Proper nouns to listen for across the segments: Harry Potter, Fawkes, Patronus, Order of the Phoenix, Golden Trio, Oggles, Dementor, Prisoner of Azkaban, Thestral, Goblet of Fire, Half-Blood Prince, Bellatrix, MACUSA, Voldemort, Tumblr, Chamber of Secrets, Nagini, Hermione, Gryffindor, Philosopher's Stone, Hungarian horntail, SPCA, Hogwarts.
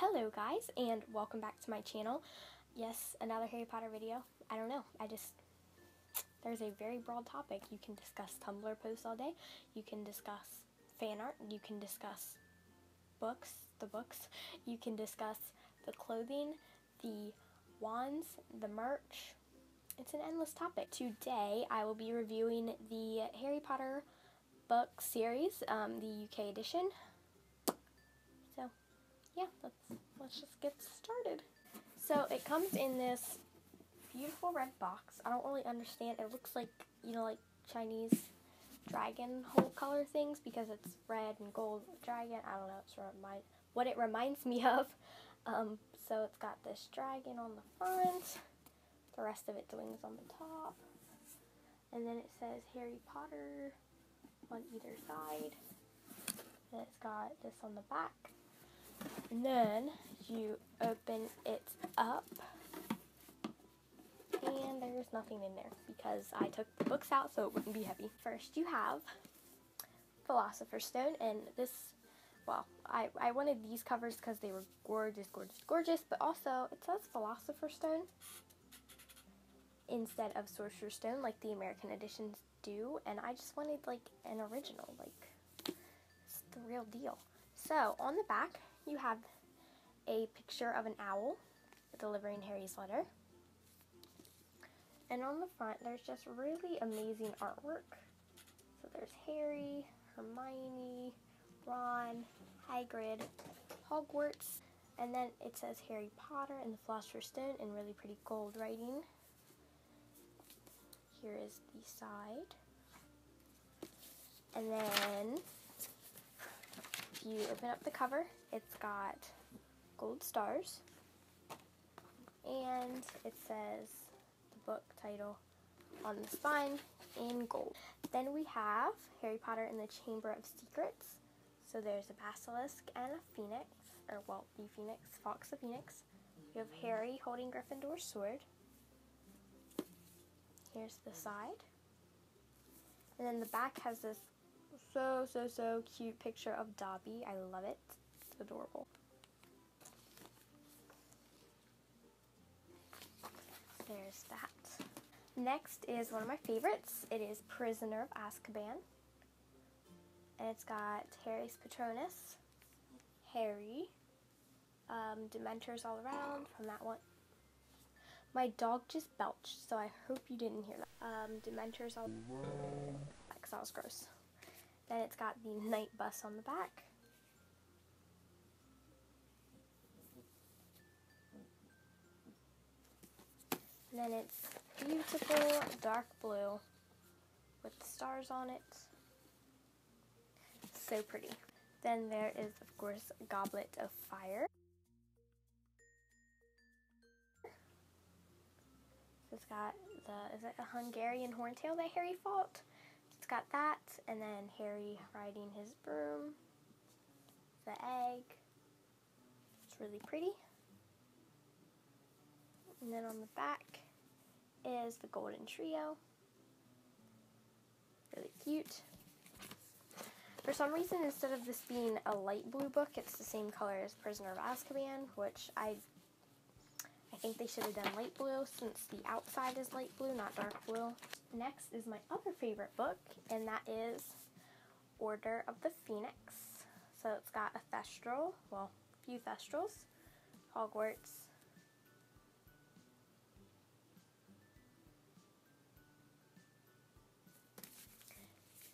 Hello guys, and welcome back to my channel. Yes, another Harry Potter video. I don't know, there's a very broad topic. You can discuss Tumblr posts all day, you can discuss fan art, you can discuss the books, you can discuss the clothing, the wands, the merch. It's an endless topic. Today I will be reviewing the Harry Potter book series, the UK edition. Yeah, let's just get started. So it comes in this beautiful red box. I don't really understand. It looks like, you know, like Chinese dragon whole color things because it's red and gold dragon. I don't know. It's what it reminds me of. So it's got this dragon on the front. The rest of its wings on the top. And then it says Harry Potter on either side. And it's got this on the back. And then you open it up, and there's nothing in there because I took the books out so it wouldn't be heavy. First you have Philosopher's Stone, and this, well, I wanted these covers because they were gorgeous, gorgeous, gorgeous, but also it says Philosopher's Stone instead of Sorcerer's Stone like the American editions do, and I just wanted like an original, like it's the real deal. So on the back, you have a picture of an owl delivering Harry's letter. And on the front, there's just really amazing artwork. So there's Harry, Hermione, Ron, Hagrid, Hogwarts. And then it says Harry Potter and the Philosopher's Stone in really pretty gold writing. Here is the side. And then you open up the cover, it's got gold stars, and it says the book title on the spine in gold. Then we have Harry Potter and the Chamber of Secrets. So there's a basilisk and a phoenix, or well, the phoenix, Fawkes the Phoenix. You have Harry holding Gryffindor's sword. Here's the side. And then the back has this so cute picture of Dobby. I love it. It's adorable. There's that. Next is one of my favorites. It is Prisoner of Azkaban. And it's got Harry's Patronus, Harry, Dementors all around from that one. My dog just belched, so I hope you didn't hear that. Dementors all around. That was gross. Then it's got the night bus on the back. And then it's beautiful dark blue with stars on it. So pretty. Then there is, of course, Goblet of Fire. So it's got the, is it a Hungarian horntail that Harry fought? It's got that, and then Harry riding his broom, the egg, it's really pretty. And then on the back is the Golden Trio, really cute. For some reason, instead of this being a light blue book, it's the same color as Prisoner of Azkaban, which I think they should have done light blue since the outside is light blue, not dark blue. Next is my other favorite book, and that is Order of the Phoenix. So it's got a Thestral, well, a few Thestrals, Hogwarts,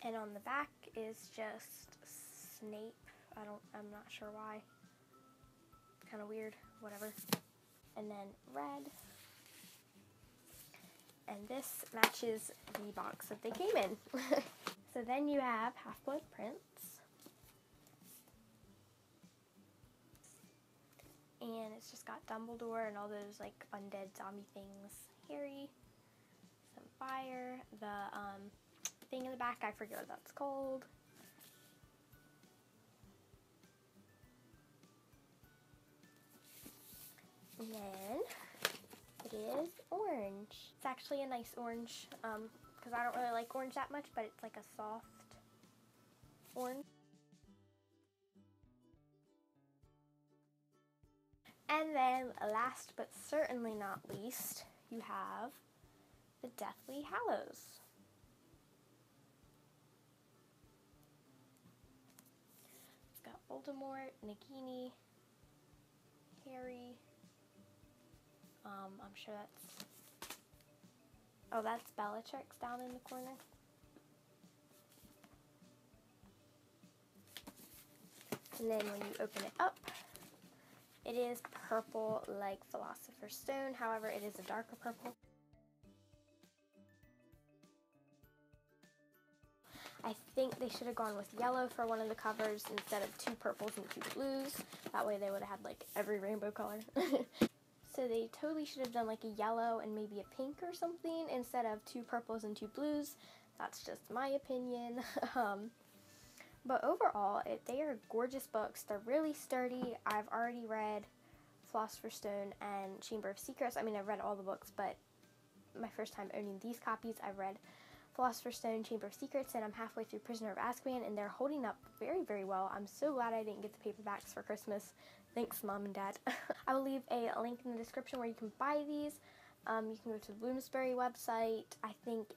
and on the back is just Snape. I'm not sure why. It's kind of weird, whatever. And then red. And this matches the box that they came in. So then you have Half-Blood Prince. And it's just got Dumbledore and all those like undead zombie things. Harry, some fire, the thing in the back, I forget what that's called. And then it is orange. It's actually a nice orange because I don't really like orange that much, but it's like a soft orange. And then last but certainly not least, you have the Deathly Hallows. We've got Voldemort, Nagini, Harry. I'm sure that's... Oh, that's Bellatrix down in the corner. And then when you open it up, it is purple like Philosopher's Stone, however it is a darker purple. I think they should have gone with yellow for one of the covers instead of two purples and two blues. That way they would have had like every rainbow color. So they totally should have done like a yellow and maybe a pink or something instead of two purples and two blues. That's just my opinion. But overall, they are gorgeous books. They're really sturdy. I've already read Philosopher's Stone and Chamber of Secrets. I mean, I've read all the books, but my first time owning these copies, I've read Philosopher's Stone, Chamber of Secrets, and I'm halfway through Prisoner of Azkaban, and they're holding up very, very well. I'm so glad I didn't get the paperbacks for Christmas. Thanks, Mom and Dad. I will leave a link in the description where you can buy these. You can go to the Bloomsbury website. I think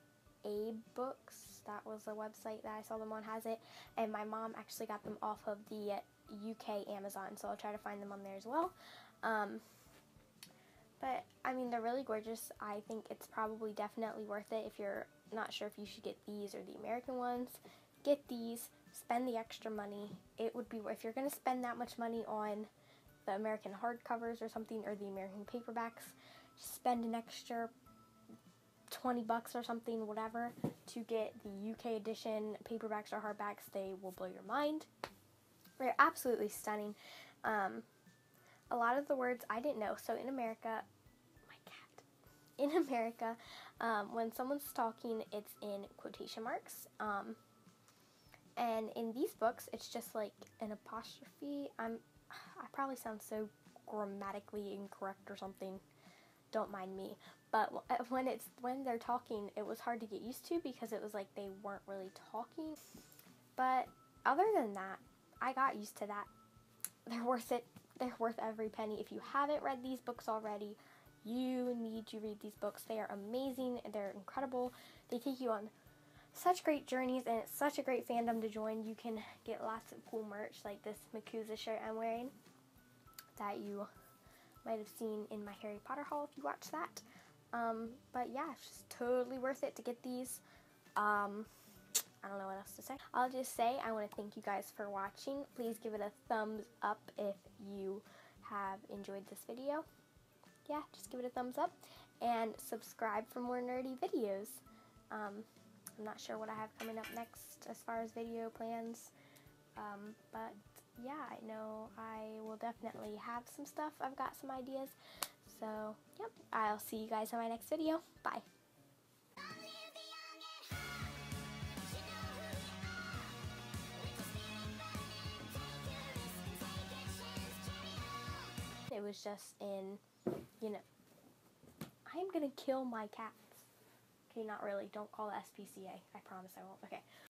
Books, that was the website that I saw them on, has it, and my mom actually got them off of the UK Amazon, so I'll try to find them on there as well. But I mean, they're really gorgeous. I think it's probably definitely worth it. If you're not sure if you should get these or the American ones, get these, spend the extra money. It would be worth, if you're going to spend that much money on the American hardcovers or something, or the American paperbacks, just spend an extra $20 or something, whatever, to get the UK edition paperbacks or hardbacks. They will blow your mind. They're absolutely stunning. A lot of the words I didn't know. So in America, when someone's talking, it's in quotation marks. And in these books, it's just like an apostrophe. I probably sound so grammatically incorrect or something. Don't mind me. But when they're talking, it was hard to get used to because it was like they weren't really talking. But other than that, I got used to that. They're worth it. They're worth every penny. If you haven't read these books already, you need to read these books. They are amazing. They're incredible. They take you on such great journeys, and it's such a great fandom to join. You can get lots of cool merch like this MACUSA shirt I'm wearing that you might have seen in my Harry Potter haul if you watch that. But yeah, it's just totally worth it to get these. I don't know what else to say. I'll just say I want to thank you guys for watching. Please give it a thumbs up if you have enjoyed this video. Yeah, just give it a thumbs up and subscribe for more nerdy videos. I'm not sure what I have coming up next as far as video plans, but yeah, I know I will definitely have some stuff. I've got some ideas. So, yep, I'll see you guys in my next video. Bye. It was just in, you know, I am gonna kill my cats. Okay, not really. Don't call the SPCA. I promise I won't. Okay.